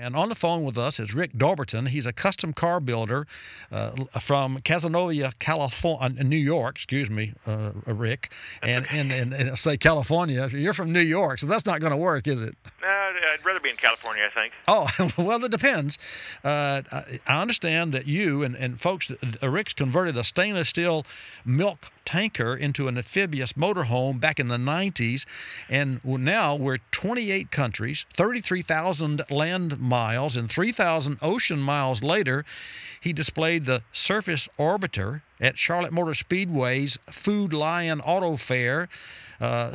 And on the phone with us is Rick Dobbertin. He's a custom car builder from Cazenovia, California, New York. Excuse me, Rick. And say California. You're from New York, so that's not going to work, is it? No, I'd rather be in California, I think. Oh, well, it depends. I understand that you and folks, Rick's converted a stainless steel milk tanker into an amphibious motorhome back in the 90s, and now we're 28 countries, 33,000 land miles, and 3,000 ocean miles later, he displayed the Surface Orbiter at Charlotte Motor Speedway's Food Lion AutoFair,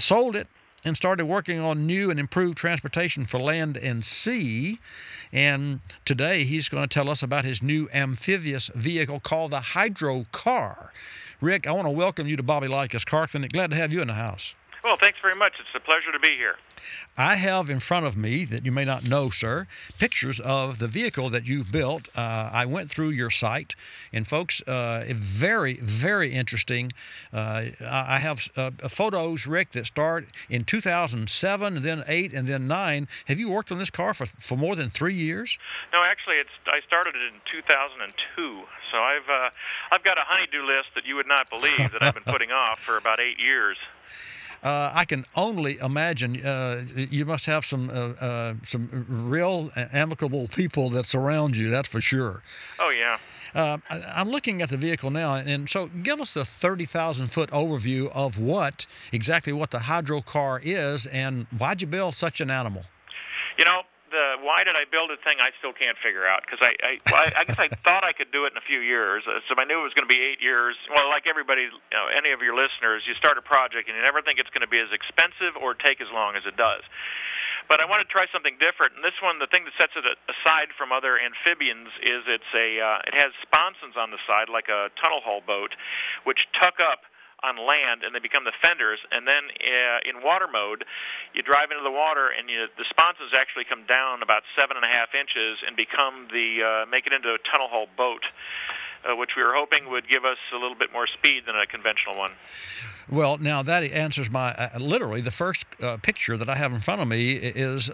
sold it, and started working on new and improved transportation for land and sea. And today he's going to tell us about his new amphibious vehicle called the HydroCar. Rick, I want to welcome you to Bobby Likis Car Clinic. Glad to have you in the house. Well, thanks very much. It's a pleasure to be here. I have in front of me, that you may not know, sir, pictures of the vehicle that you've built. I went through your site, and folks, very, very interesting. I have photos, Rick, that start in 2007, and then 8, and then 9. Have you worked on this car for more than 3 years? No, actually, I started it in 2002. So I've got a honey-do list that you would not believe that I've been putting off for about 8 years. I can only imagine you must have some real amicable people that surround you, that's for sure. Oh, yeah. I'm looking at the vehicle now, and so give us the 30,000-foot overview of exactly what the HydroCar is, and why'd you build such an animal? You know, why did I build a thing I still can't figure out, because I guess I thought I could do it in a few years, so I knew it was going to be 8 years. Well, like everybody, you know, any of your listeners, you start a project and you never think it's going to be as expensive or take as long as it does. But I want to try something different, and this one, the thing that sets it aside from other amphibians is it has sponsons on the side like a tunnel hull boat, which tuck up on land, and they become the fenders, and then in water mode, you drive into the water, and the sponsons actually come down about 7.5 inches and become make it into a tunnel hull boat, which we were hoping would give us a little bit more speed than a conventional one. Well, now that answers my literally the first picture that I have in front of me is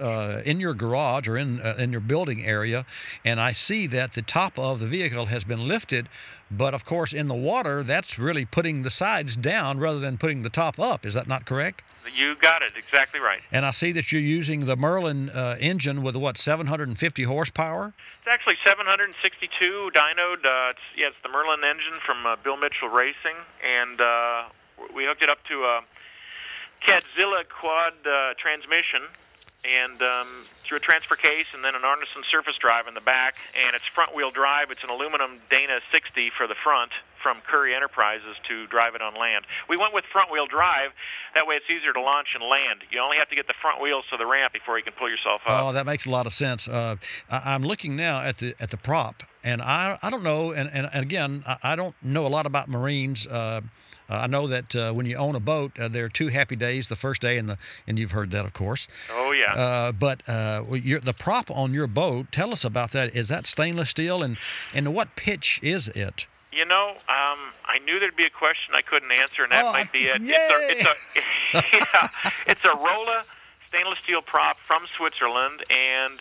in your garage or in your building area, and I see that the top of the vehicle has been lifted, but of course in the water that's really putting the sides down rather than putting the top up. Is that not correct? You got it exactly right. And I see that you're using the Merlin engine with what, 750 horsepower? It's actually 762 dynoed. It's the Merlin engine from Bill Mitchell Racing, and we hooked it up to a Cadzilla quad transmission, and through a transfer case, and then an Arneson surface drive in the back, and it's front-wheel drive. It's an aluminum Dana 60 for the front from Curry Enterprises to drive it on land. We went with front-wheel drive. That way it's easier to launch and land. You only have to get the front wheels to the ramp before you can pull yourself up. Oh, that makes a lot of sense. I'm looking now at the prop, and I don't know, and again, I don't know a lot about Marines. I know that when you own a boat, there are two happy days, the first day and you've heard that, of course. Oh, yeah. The prop on your boat, tell us about that. Is that stainless steel, and what pitch is it? You know, I knew there'd be a question I couldn't answer, and that might be it. It's a Rolla stainless steel prop from Switzerland, and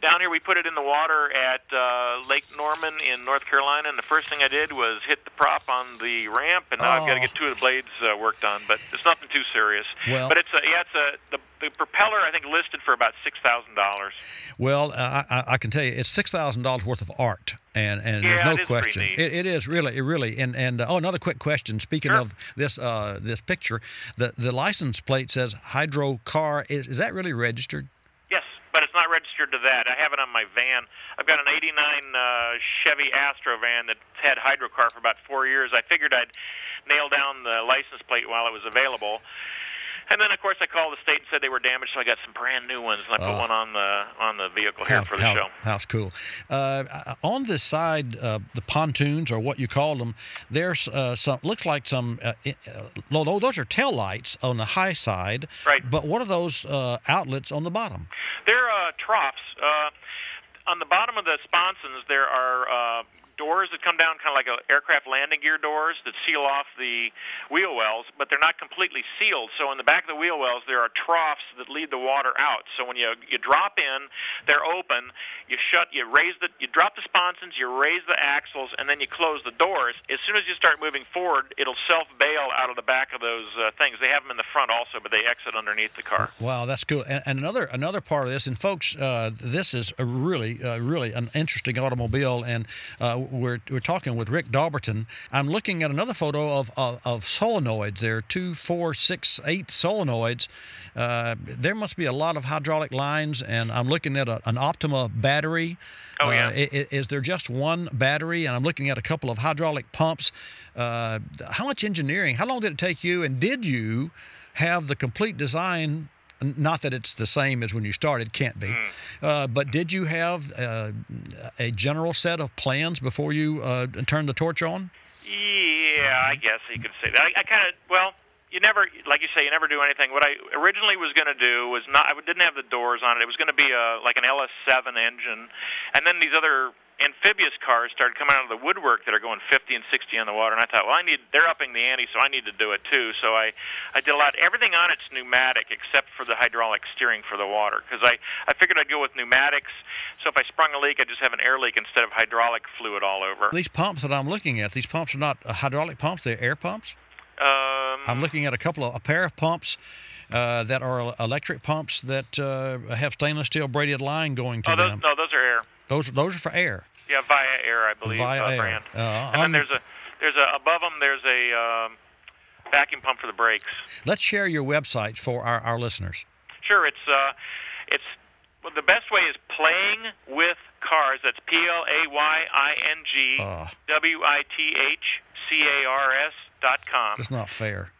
down here we put it in the water at Lake Norman in North Carolina, and the first thing I did was hit the prop on the ramp, and now I've got to get two of the blades worked on, but it's nothing too serious. Well, but the propeller, I think, listed for about $6,000. Well, I can tell you, it's $6,000 worth of art, and yeah, there's no question. It is really. And another quick question. Speaking of this picture, the license plate says HydroCar. Is that really registered? But it's not registered to that. I have it on my van. I've got an 89 Chevy Astro van that had HydroCar for about 4 years. I figured I'd nail down the license plate while it was available. And then, of course, I called the state and said they were damaged, so I got some brand new ones, and I put one on the vehicle here for the show. That's cool. On this side, the pontoons, or what you call them, there's looks like some. Those are tail lights on the high side. Right. But what are those outlets on the bottom? They're troughs. On the bottom of the sponsons, there are doors that come down, kind of like a aircraft landing gear doors that seal off the wheel wells, but they're not completely sealed. So in the back of the wheel wells, there are troughs that lead the water out. So when you drop in, they're open. You drop the sponsons, you raise the axles, and then you close the doors. As soon as you start moving forward, it'll self-bail out of the back of those things. They have them in the front also, but they exit underneath the car. Wow, that's cool. And another part of this, and folks, this is a really an interesting automobile, and we're talking with Rick Dobbertin. I'm looking at another photo of solenoids. There are 2, 4, 6, 8 solenoids. There must be a lot of hydraulic lines, and I'm looking at an Optima battery. Oh, yeah. Is there just one battery? And I'm looking at a couple of hydraulic pumps. How much engineering? How long did it take you, and did you have the complete design? Not that it's the same as when you started, can't be. But did you have a general set of plans before you turned the torch on? Yeah, I guess you could say that. I kind of, well, you never, like you say, you never do anything. What I originally was going to do was not, I didn't have the doors on it. It was going to be like an LS7 engine, and then these other amphibious cars started coming out of the woodwork that are going 50 and 60 on the water, and I thought, well, they're upping the ante, so I need to do it too. So I did a lot. Everything on it's pneumatic except for the hydraulic steering for the water, because I figured I'd go with pneumatics, so if I sprung a leak, I'd just have an air leak instead of hydraulic fluid all over. These pumps that I'm looking at, these pumps are not hydraulic pumps, they're air pumps? I'm looking at a pair of pumps that are electric pumps that have stainless steel braided line going to them. No, those are air. Those are for air. Yeah, Via Air, I believe. Via Air. Brand. And then there's a above them. There's a vacuum pump for the brakes. Let's share your website for our listeners. Sure, it's well, the best way is Playing With Cars. That's PlayingWithCars.com. That's not fair.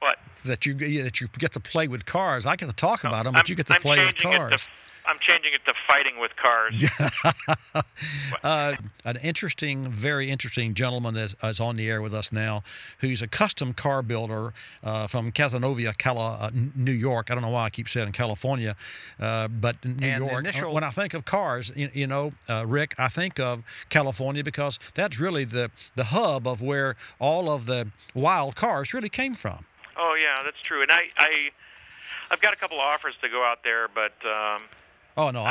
What? That you get to play with cars. I get to talk about them, but you get to play with cars. I'm changing it to Fighting With Cars. An interesting, very interesting gentleman that is on the air with us now, who's a custom car builder from Cazenovia, New York. I don't know why I keep saying California, but New York. When I think of cars, you know, Rick, I think of California because that's really the hub of where all of the wild cars really came from. Oh, yeah, that's true. And I've got a couple of offers to go out there, but... Oh no!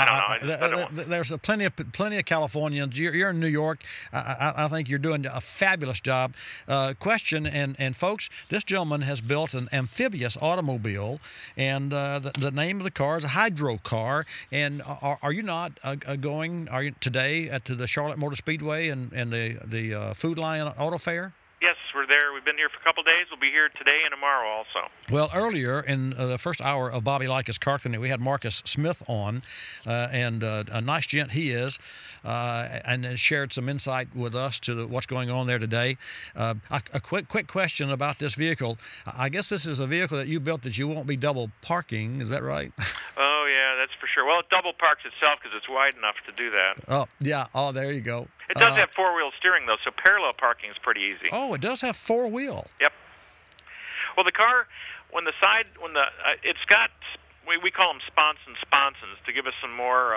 There's plenty of Californians. You're in New York. I think you're doing a fabulous job. And folks, this gentleman has built an amphibious automobile, and the name of the car is a HydroCar. And are you not going? Are you today to the Charlotte Motor Speedway and the Food Lion AutoFair? Yes, we're there. We've been here for a couple of days. We'll be here today and tomorrow also. Well, earlier in the first hour of Bobby Likis Car Clinic, we had Marcus Smith on, and a nice gent he is, and shared some insight with us to what's going on there today. A quick question about this vehicle. I guess this is a vehicle that you built that you won't be double parking. Is that right? Oh, yeah, that's for sure. Well, it double parks itself because it's wide enough to do that. Oh, yeah. Oh, there you go. It does have four-wheel steering, though, so parallel parking is pretty easy. Oh, it does have four-wheel. Yep. Well, the car, it's got, we call them sponsons to give us some more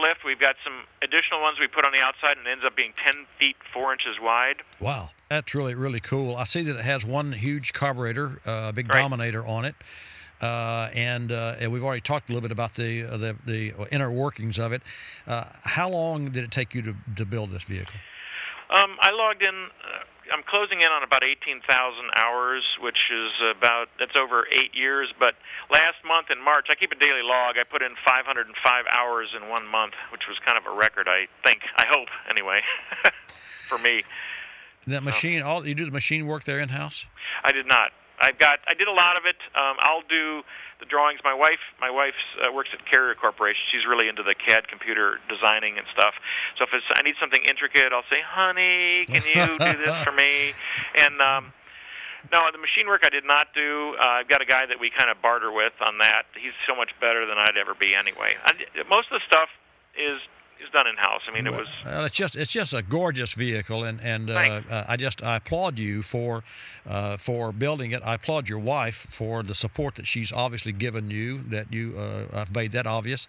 lift. We've got some additional ones we put on the outside, and it ends up being 10 feet 4 inches wide. Wow, that's really cool. I see that it has one huge carburetor, a big dominator on it. And we've already talked a little bit about the inner workings of it. How long did it take you to build this vehicle? I logged in. I'm closing in on about 18,000 hours, which is that's over 8 years. But last month in March, I keep a daily log. I put in 505 hours in 1 month, which was kind of a record, I think. I hope, anyway, for me. That machine, you do the machine work there in-house? I did not. I did a lot of it. I'll do the drawings. My wife works at Carrier Corporation. She's really into the CAD computer designing and stuff. So if I need something intricate, I'll say, "Honey, can you do this for me?" And no, the machine work I did not do. I've got a guy that we kind of barter with on that. He's so much better than I'd ever be anyway. Most of the stuff is is done in house. I mean, well, it was. It's just a gorgeous vehicle, and I applaud you for building it. I applaud your wife for the support that she's obviously given you. That you I've made that obvious.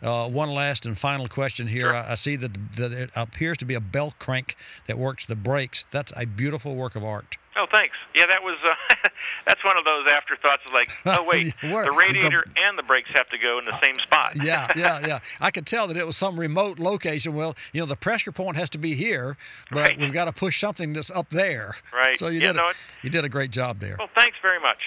One last and final question here. Sure. I see that it appears to be a belt crank that works the brakes. That's a beautiful work of art. Oh, thanks. Yeah, that was that's one of those afterthoughts of like, oh wait, the radiator and the brakes have to go in the same spot. Yeah. I could tell that it was some remote location. Well, you know, the pressure point has to be here, but right. We've got to push something that's up there. Right. So you did a great job there. Well, thanks very much.